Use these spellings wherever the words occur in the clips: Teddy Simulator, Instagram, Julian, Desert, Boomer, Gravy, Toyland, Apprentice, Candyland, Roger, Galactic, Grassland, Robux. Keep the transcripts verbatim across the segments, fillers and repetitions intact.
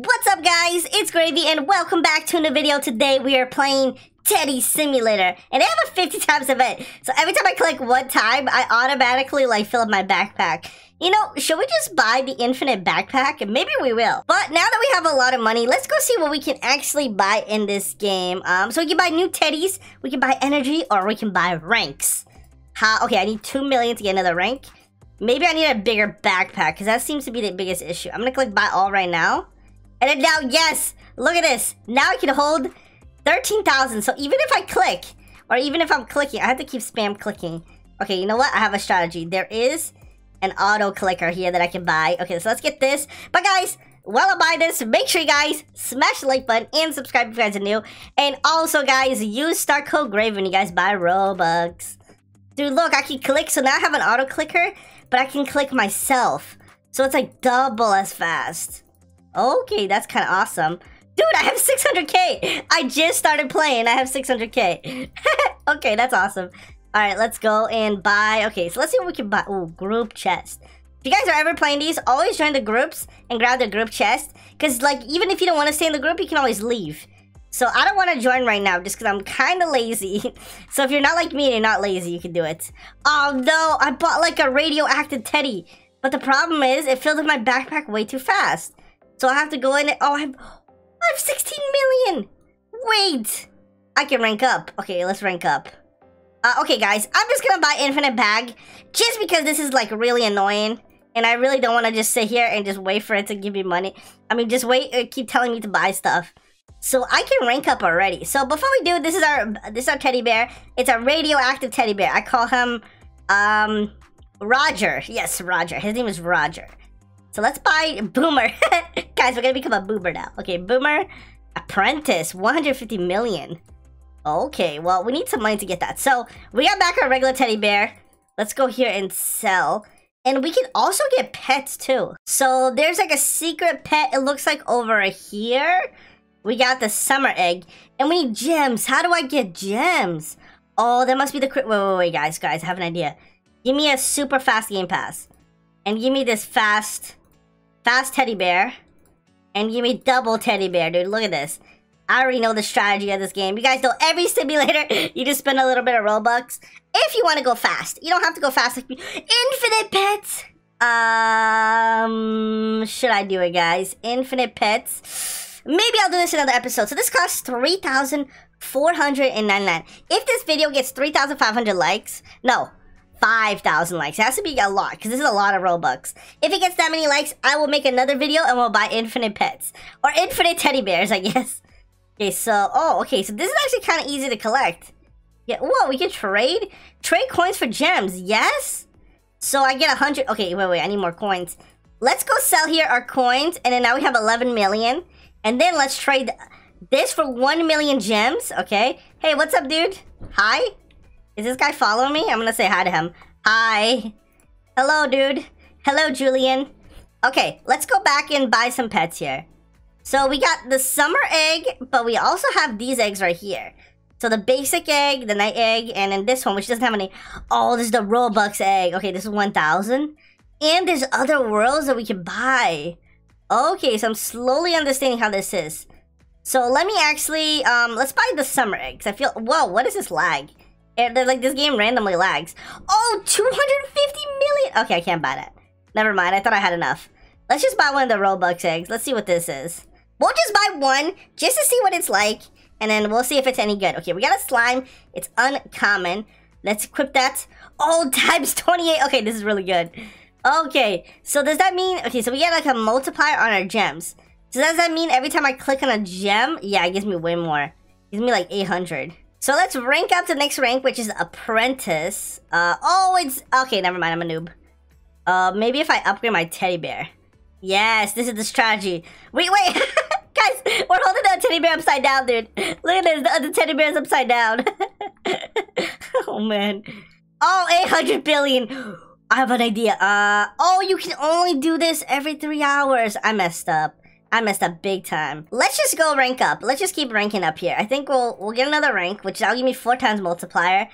What's up guys, it's Gravy and welcome back to another video. Today we are playing Teddy Simulator and they have a fifty times event. So every time I click one time, I automatically like fill up my backpack. You know, should we just buy the infinite backpack? Maybe we will. But now that we have a lot of money, let's go see what we can actually buy in this game. Um, so we can buy new teddies, we can buy energy, or we can buy ranks. How? Okay, I need two million to get another rank. Maybe I need a bigger backpack because that seems to be the biggest issue. I'm gonna click buy all right now. And then now, yes, look at this. Now I can hold thirteen thousand. So even if I click, or even if I'm clicking, I have to keep spam clicking. Okay, you know what? I have a strategy. There is an auto clicker here that I can buy. Okay, so let's get this. But guys, while I buy this, make sure you guys smash the like button and subscribe if you guys are new. And also, guys, use star code Gravy when you guys buy Robux. Dude, look, I can click. So now I have an auto clicker, but I can click myself. So it's like double as fast. Okay, that's kind of awesome. Dude, I have six hundred K. I just started playing. I have six hundred K. Okay, that's awesome. All right, let's go and buy. Okay, so let's see what we can buy. Ooh, group chest. If you guys are ever playing these, always join the groups and grab the group chest. Because, like, even if you don't want to stay in the group, you can always leave. So I don't want to join right now just because I'm kind of lazy. So if you're not like me and you're not lazy, you can do it. Oh, no. I bought, like, a radioactive teddy. But the problem is it filled up my backpack way too fast. So I have to go in and, oh, I have, I have sixteen million. Wait, I can rank up. Okay, let's rank up. Uh, okay, guys, I'm just going to buy infinite bag just because this is like really annoying. And I really don't want to just sit here and just wait for it to give me money. I mean, just wait and keep telling me to buy stuff. So I can rank up already. So before we do, this is our, this is our teddy bear. It's a radioactive teddy bear. I call him um, Roger. Yes, Roger. His name is Roger. So let's buy Boomer. Guys, we're going to become a Boomer now. Okay, Boomer, Apprentice, one hundred fifty million. Okay, well, we need some money to get that. So we got back our regular teddy bear. Let's go here and sell. And we can also get pets too. So there's like a secret pet, it looks like, over here. We got the summer egg. And we need gems. How do I get gems? Oh, that must be the... Wait, wait, wait, guys, guys, I have an idea. Give me a super fast game pass. And give me this fast... Fast teddy bear. And give me double teddy bear, dude. Look at this. I already know the strategy of this game. You guys know every simulator, you just spend a little bit of Robux. If you want to go fast. You don't have to go fast like me. Infinite pets! Um, should I do it, guys? Infinite pets. Maybe I'll do this in another episode. So this costs three thousand four hundred ninety-nine. If this video gets three thousand five hundred likes... No. five thousand likes. It has to be a lot because this is a lot of Robux. If it gets that many likes, I will make another video and we'll buy infinite pets. Or infinite teddy bears, I guess. Okay, so... Oh, okay. So this is actually kind of easy to collect. Yeah. Whoa, we can trade? Trade coins for gems. Yes? So I get one hundred... Okay, wait, wait. I need more coins. Let's go sell here our coins. And then now we have eleven million. And then let's trade this for one million gems. Okay. Hey, what's up, dude? Hi? Is this guy following me? I'm gonna say hi to him. Hi. Hello, dude. Hello, Julian. Okay, let's go back and buy some pets here. So we got the summer egg, but we also have these eggs right here. So the basic egg, the night egg, and then this one, which doesn't have any... Oh, this is the Robux egg. Okay, this is one thousand. And there's other worlds that we can buy. Okay, so I'm slowly understanding how this is. So let me actually... Um, let's buy the summer egg. I feel... Whoa, what is this lag? They're like, this game randomly lags. Oh, two hundred fifty million. Okay, I can't buy that. Never mind. I thought I had enough. Let's just buy one of the Robux eggs. Let's see what this is. We'll just buy one just to see what it's like. And then we'll see if it's any good. Okay, we got a slime. It's uncommon. Let's equip that. Oh, times twenty-eight. Okay, this is really good. Okay, so does that mean... Okay, so we get like a multiplier on our gems. So does that mean every time I click on a gem... Yeah, it gives me way more. It gives me like eight hundred. So let's rank up to the next rank, which is Apprentice. Uh, oh, it's... Okay, never mind. I'm a noob. Uh, maybe if I upgrade my teddy bear. Yes, this is the strategy. Wait, wait. Guys, we're holding that teddy bear upside down, dude. Look at this. The other teddy bear's upside down. Oh, man. Oh, eight hundred billion. I have an idea. Uh, oh, you can only do this every three hours. I messed up. I messed up big time. Let's just go rank up. Let's just keep ranking up here. I think we'll we'll get another rank, which that'll give me four times multiplier.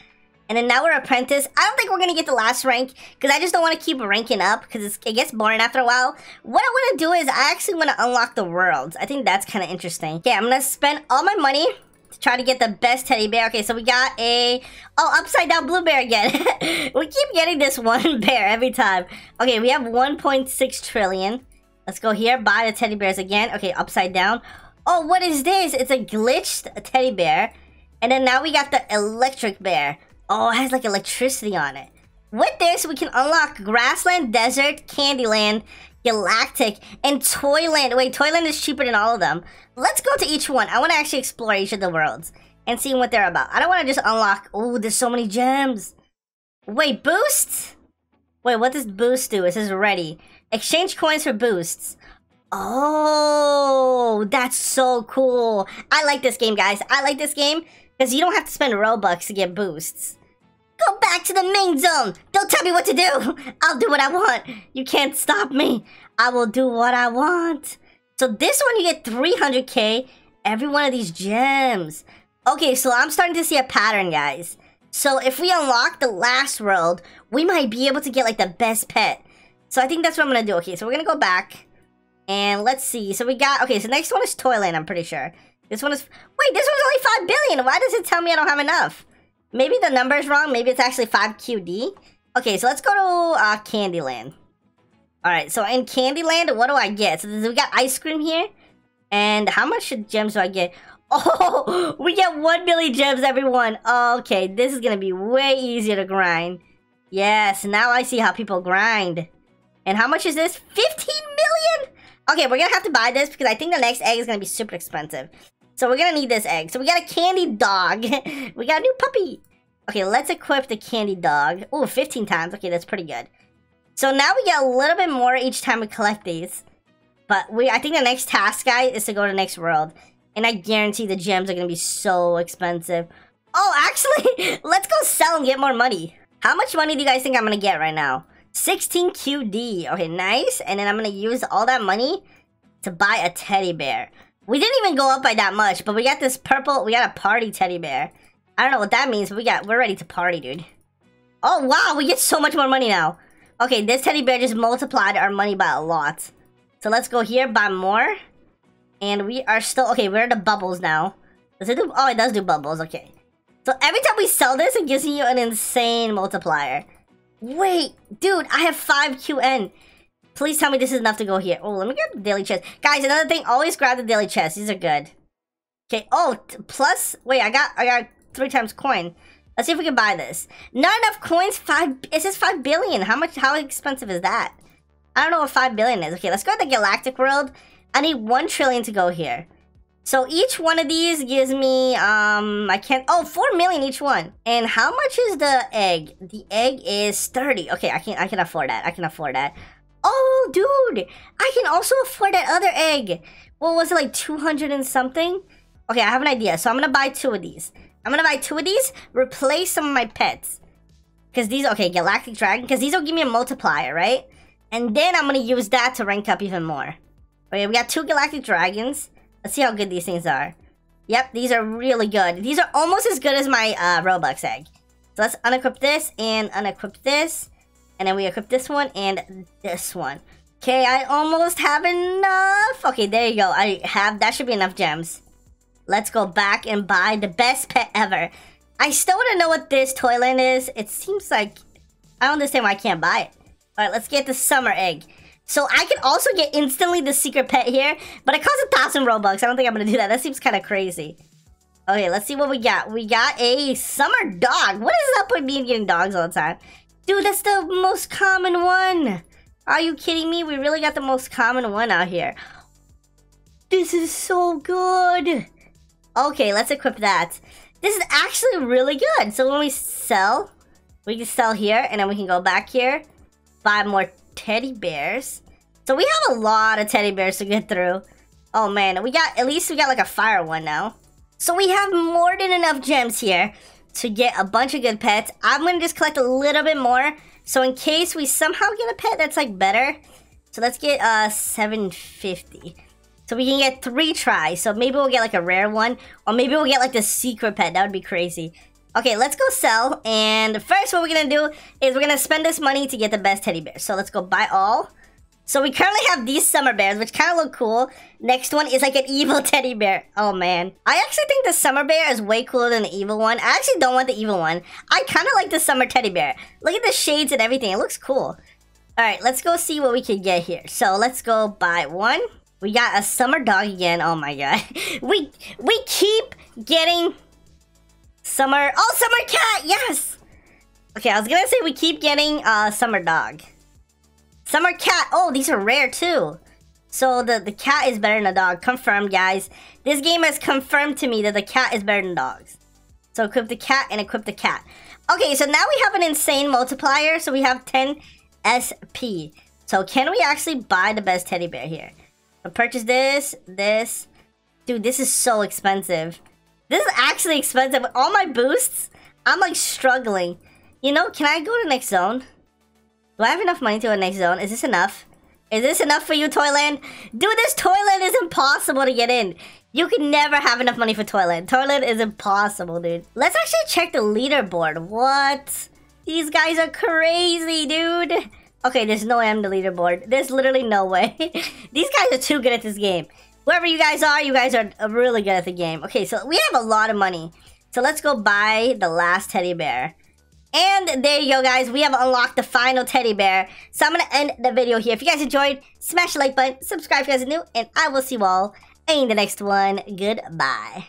And then now we're Apprentice. I don't think we're gonna get the last rank because I just don't want to keep ranking up because it's, it gets boring after a while. What I want to do is I actually want to unlock the worlds. I think that's kind of interesting. Okay, I'm gonna spend all my money to try to get the best teddy bear. Okay, so we got a... Oh, upside down blue bear again. We keep getting this one bear every time. Okay, we have one point six trillion. Let's go here, buy the teddy bears again. Okay, upside down. Oh, what is this? It's a glitched teddy bear. And then now we got the electric bear. Oh, it has like electricity on it. With this, we can unlock Grassland, Desert, Candyland, Galactic, and Toyland. Wait, Toyland is cheaper than all of them. Let's go to each one. I want to actually explore each of the worlds and see what they're about. I don't want to just unlock... Oh, there's so many gems. Wait, boost? Wait, what does boost do? It says ready. Exchange coins for boosts. Oh, that's so cool. I like this game, guys. I like this game because you don't have to spend Robux to get boosts. Go back to the main zone. Don't tell me what to do. I'll do what I want. You can't stop me. I will do what I want. So this one, you get three hundred K every one of these gems. Okay, so I'm starting to see a pattern, guys. So if we unlock the last world, we might be able to get like the best pet. So I think that's what I'm gonna do. Okay, so we're gonna go back and let's see. So we got... Okay, so next one is Toyland, I'm pretty sure. This one is... Wait, this one's only five billion. Why does it tell me I don't have enough? Maybe the number is wrong. Maybe it's actually five Q D. Okay, so let's go to uh, Candyland. All right, so in Candyland, what do I get? So we got ice cream here. And how much gems do I get? Oh, we get one million gems, everyone. Okay, this is going to be way easier to grind. Yes, now I see how people grind. And how much is this? fifteen million? Okay, we're going to have to buy this because I think the next egg is going to be super expensive. So we're going to need this egg. So we got a candy dog. We got a new puppy. Okay, let's equip the candy dog. Ooh, fifteen times. Okay, that's pretty good. So now we get a little bit more each time we collect these. But we, I think the next task, guys, is to go to the next world. And I guarantee the gems are going to be so expensive. Oh, actually, let's go sell and get more money. How much money do you guys think I'm going to get right now? sixteen Q D. Okay, nice. And then I'm going to use all that money to buy a teddy bear. We didn't even go up by that much, but we got this purple... We got a party teddy bear. I don't know what that means, but we got, we're ready to party, dude. Oh, wow. We get so much more money now. Okay, this teddy bear just multiplied our money by a lot. So let's go here, buy more. And we are still... Okay, we're in the bubbles now. Does it do... Oh, it does do bubbles. Okay. So every time we sell this, it gives you an insane multiplier. Wait, dude, I have five Q N. Please tell me this is enough to go here. Oh, let me grab the daily chest. Guys, another thing, always grab the daily chest. These are good. Okay, oh, plus... Wait, I got I got three times coin. Let's see if we can buy this. Not enough coins, five... It says five billion. How much? How expensive is that? I don't know what five billion is. Okay, let's go to the Galactic World. I need one trillion to go here. So each one of these gives me... Um, I can't... Oh, four million each one. And how much is the egg? The egg is thirty. Okay, I can, I can afford that. I can afford that. Oh, dude, I can also afford that other egg. What was it, like two hundred and something? Okay, I have an idea. So I'm going to buy two of these. I'm going to buy two of these, replace some of my pets. Because these, okay, Galactic Dragon, because these will give me a multiplier, right? And then I'm going to use that to rank up even more. Okay, we got two Galactic Dragons. Let's see how good these things are. Yep, these are really good. These are almost as good as my uh, Robux egg. So let's unequip this and unequip this. And then we equip this one and this one. Okay, I almost have enough. Okay, there you go. I have... That should be enough gems. Let's go back and buy the best pet ever. I still want to know what this Toyland is. It seems like... I don't understand why I can't buy it. All right, let's get the summer egg. So I can also get instantly the secret pet here. But it costs a thousand Robux. I don't think I'm going to do that. That seems kind of crazy. Okay, let's see what we got. We got a summer dog. What is up with me getting dogs all the time? Dude, that's the most common one. Are you kidding me? We really got the most common one out here. This is so good. Okay, let's equip that. This is actually really good. So when we sell, we can sell here. And then we can go back here. Buy more teddy bears. So we have a lot of teddy bears to get through. Oh, man. We got... At least we got like a fire one now. So we have more than enough gems here to get a bunch of good pets. I'm going to just collect a little bit more. So in case we somehow get a pet that's like better. So let's get uh, seven fifty. So we can get three tries. So maybe we'll get like a rare one. Or maybe we'll get like the secret pet. That would be crazy. Okay, let's go sell. And first, what we're gonna do is we're gonna spend this money to get the best teddy bears. So let's go buy all. So we currently have these summer bears, which kind of look cool. Next one is like an evil teddy bear. Oh, man. I actually think the summer bear is way cooler than the evil one. I actually don't want the evil one. I kind of like the summer teddy bear. Look at the shades and everything. It looks cool. All right, let's go see what we can get here. So let's go buy one. We got a summer dog again. Oh, my God. We, we keep getting summer... Oh, summer cat! Yes! Okay, I was going to say we keep getting uh, summer dog. Summer cat. Oh, these are rare too. So the, the cat is better than the dog. Confirmed, guys. This game has confirmed to me that the cat is better than dogs. So equip the cat and equip the cat. Okay, so now we have an insane multiplier. So we have ten S P. So can we actually buy the best teddy bear here? So purchase this, this. Dude, this is so expensive. This is actually expensive. With all my boosts, I'm like struggling. You know, can I go to the next zone? Do I have enough money to go next zone? Is this enough? Is this enough for you, Toyland? Dude, this Toyland is impossible to get in. You can never have enough money for Toyland. Toyland is impossible, dude. Let's actually check the leaderboard. What? These guys are crazy, dude. Okay, there's no way I'm the leaderboard. There's literally no way. These guys are too good at this game. Whoever you guys are, you guys are really good at the game. Okay, so we have a lot of money. So let's go buy the last teddy bear. And there you go, guys. We have unlocked the final teddy bear. So I'm going to end the video here. If you guys enjoyed, smash the like button, subscribe if you guys are new, and I will see you all in the next one. Goodbye.